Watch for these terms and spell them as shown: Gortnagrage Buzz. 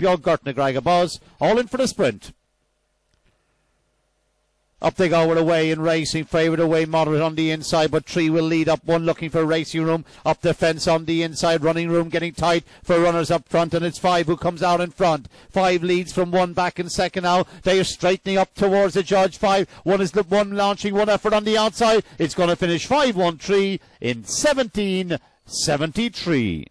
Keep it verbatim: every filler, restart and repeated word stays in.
Björn Gortnagrage Buzz, all in for the sprint. Up they go with Away in Racing, favourite Away, Moderate on the inside, but Three will lead up, One looking for Racing Room, up the fence on the inside, Running Room getting tight for runners up front, and it's Five who comes out in front. Five leads from One back in second now. They are straightening up towards the judge. Five, one is the one launching one effort on the outside. It's going to finish five one three in seventeen seventy-three.